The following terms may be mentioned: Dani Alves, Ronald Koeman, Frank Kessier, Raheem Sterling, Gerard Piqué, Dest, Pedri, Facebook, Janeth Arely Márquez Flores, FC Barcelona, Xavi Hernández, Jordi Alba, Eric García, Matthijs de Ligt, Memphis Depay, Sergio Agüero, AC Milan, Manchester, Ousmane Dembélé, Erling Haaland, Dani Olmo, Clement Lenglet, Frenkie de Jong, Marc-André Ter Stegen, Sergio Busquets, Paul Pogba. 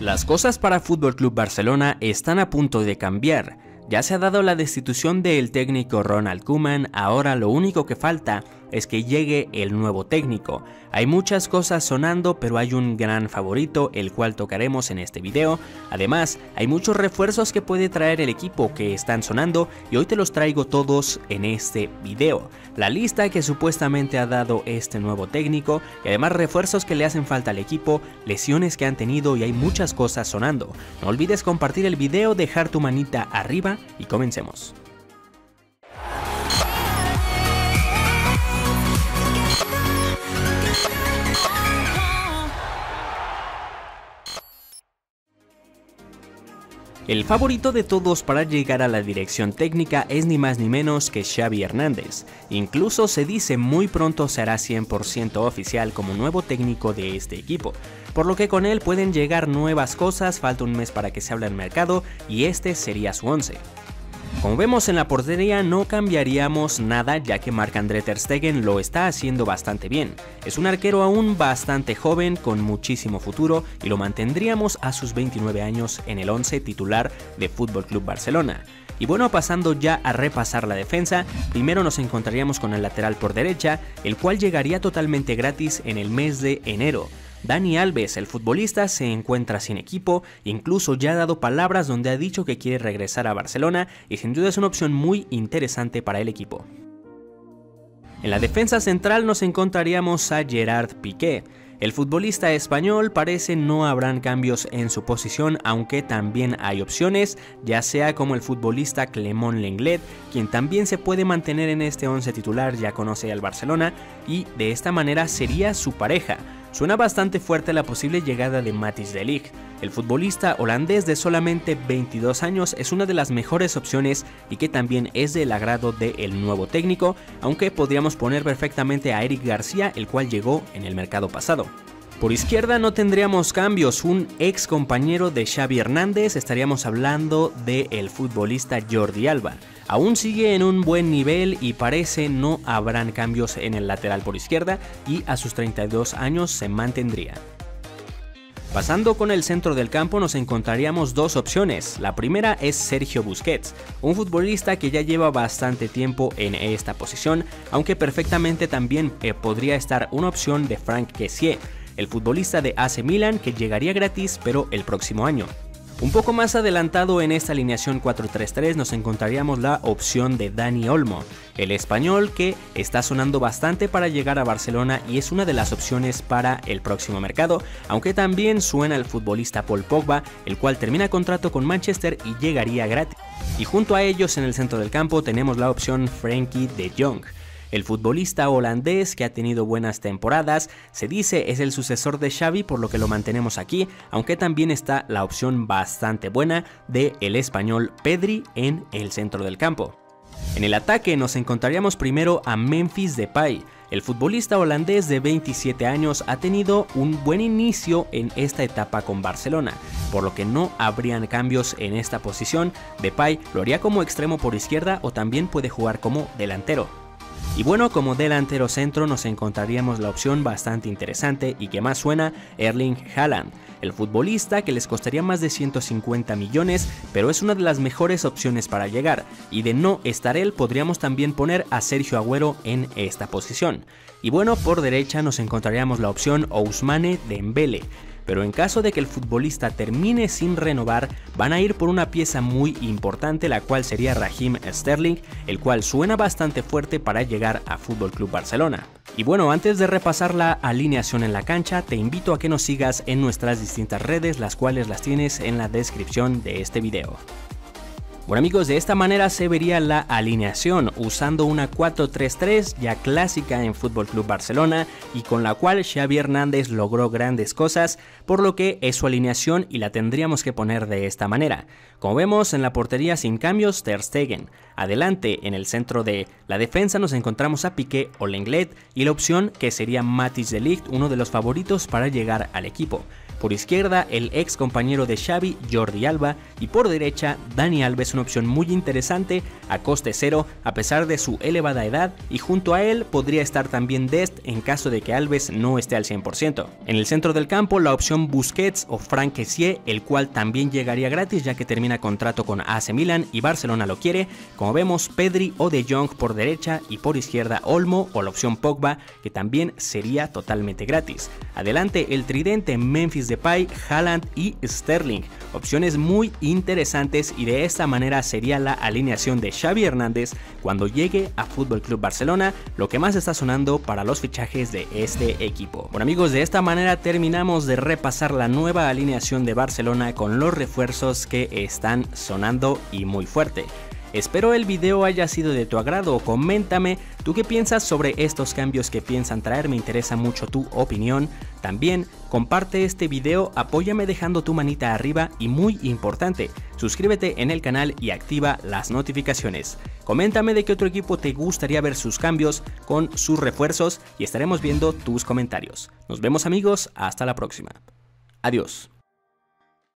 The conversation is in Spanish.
Las cosas para FC Barcelona están a punto de cambiar. Ya se ha dado la destitución del técnico Ronald Koeman, ahora lo único que falta es que llegue el nuevo técnico. Hay muchas cosas sonando, pero hay un gran favorito, el cual tocaremos en este video. Además, hay muchos refuerzos que puede traer el equipo que están sonando y hoy te los traigo todos en este video. La lista que supuestamente ha dado este nuevo técnico y además refuerzos que le hacen falta al equipo, lesiones que han tenido y hay muchas cosas sonando. No olvides compartir el video, dejar tu manita arriba y comencemos. El favorito de todos para llegar a la dirección técnica es ni más ni menos que Xavi Hernández. Incluso se dice muy pronto será 100% oficial como nuevo técnico de este equipo, por lo que con él pueden llegar nuevas cosas. Falta un mes para que se abra el mercado y este sería su once. Como vemos en la portería no cambiaríamos nada, ya que Marc-André Ter Stegen lo está haciendo bastante bien. Es un arquero aún bastante joven con muchísimo futuro y lo mantendríamos a sus 29 años en el 11 titular de FC Barcelona. Y bueno, pasando ya a repasar la defensa, primero nos encontraríamos con el lateral por derecha, el cual llegaría totalmente gratis en el mes de enero. Dani Alves, el futbolista, se encuentra sin equipo, incluso ya ha dado palabras donde ha dicho que quiere regresar a Barcelona y sin duda es una opción muy interesante para el equipo. En la defensa central nos encontraríamos a Gerard Piqué. El futbolista español parece no habrán cambios en su posición, aunque también hay opciones, ya sea como el futbolista Clement Lenglet, quien también se puede mantener en este 11 titular, ya conoce al Barcelona y de esta manera sería su pareja. Suena bastante fuerte la posible llegada de Matthijs de Ligt. El futbolista holandés de solamente 22 años es una de las mejores opciones y que también es del agrado del nuevo técnico, aunque podríamos poner perfectamente a Eric García, el cual llegó en el mercado pasado. Por izquierda no tendríamos cambios, un ex compañero de Xavi Hernández, estaríamos hablando del futbolista Jordi Alba. Aún sigue en un buen nivel y parece no habrán cambios en el lateral por izquierda y a sus 32 años se mantendría. Pasando con el centro del campo nos encontraríamos dos opciones. La primera es Sergio Busquets, un futbolista que ya lleva bastante tiempo en esta posición, aunque perfectamente también podría estar una opción de Frank Kessier, el futbolista de AC Milan que llegaría gratis pero el próximo año. Un poco más adelantado en esta alineación 4-3-3 nos encontraríamos la opción de Dani Olmo, el español que está sonando bastante para llegar a Barcelona y es una de las opciones para el próximo mercado, aunque también suena el futbolista Paul Pogba, el cual termina contrato con Manchester y llegaría gratis. Y junto a ellos en el centro del campo tenemos la opción Frenkie de Jong. El futbolista holandés que ha tenido buenas temporadas, se dice es el sucesor de Xavi, por lo que lo mantenemos aquí, aunque también está la opción bastante buena de el español Pedri en el centro del campo. En el ataque nos encontraríamos primero a Memphis Depay. El futbolista holandés de 27 años ha tenido un buen inicio en esta etapa con Barcelona, por lo que no habrían cambios en esta posición. Depay lo haría como extremo por izquierda o también puede jugar como delantero. Y bueno, como delantero centro nos encontraríamos la opción bastante interesante y que más suena, Erling Haaland, el futbolista que les costaría más de 150 millones, pero es una de las mejores opciones para llegar, y de no estar él podríamos también poner a Sergio Agüero en esta posición. Y bueno, por derecha nos encontraríamos la opción Ousmane Dembélé, pero en caso de que el futbolista termine sin renovar, van a ir por una pieza muy importante, la cual sería Raheem Sterling, el cual suena bastante fuerte para llegar a FC Barcelona. Y bueno, antes de repasar la alineación en la cancha, te invito a que nos sigas en nuestras distintas redes, las cuales las tienes en la descripción de este video. Bueno amigos, de esta manera se vería la alineación usando una 4-3-3 ya clásica en FC Barcelona y con la cual Xavi Hernández logró grandes cosas, por lo que es su alineación y la tendríamos que poner de esta manera. Como vemos en la portería sin cambios Ter Stegen, adelante en el centro de la defensa nos encontramos a Piqué o Lenglet y la opción que sería Matthijs de Ligt, uno de los favoritos para llegar al equipo. Por izquierda el ex compañero de Xavi Jordi Alba y por derecha Dani Alves, una opción muy interesante a coste cero a pesar de su elevada edad, y junto a él podría estar también Dest en caso de que Alves no esté al 100%. En el centro del campo la opción Busquets o Frank Kessier, el cual también llegaría gratis ya que termina contrato con AC Milan y Barcelona lo quiere. Como vemos, Pedri o De Jong por derecha y por izquierda Olmo o la opción Pogba, que también sería totalmente gratis. Adelante el tridente Memphis Depay, Haaland y Sterling, opciones muy interesantes, y de esta manera sería la alineación de Xavi Hernández cuando llegue a FC Barcelona, lo que más está sonando para los fichajes de este equipo. Bueno amigos, de esta manera terminamos de repasar la nueva alineación de Barcelona con los refuerzos que están sonando y muy fuerte. Espero el video haya sido de tu agrado. Coméntame tú qué piensas sobre estos cambios que piensan traer, me interesa mucho tu opinión. También comparte este video, apóyame dejando tu manita arriba y muy importante, suscríbete en el canal y activa las notificaciones. Coméntame de qué otro equipo te gustaría ver sus cambios con sus refuerzos y estaremos viendo tus comentarios. Nos vemos amigos, hasta la próxima. Adiós.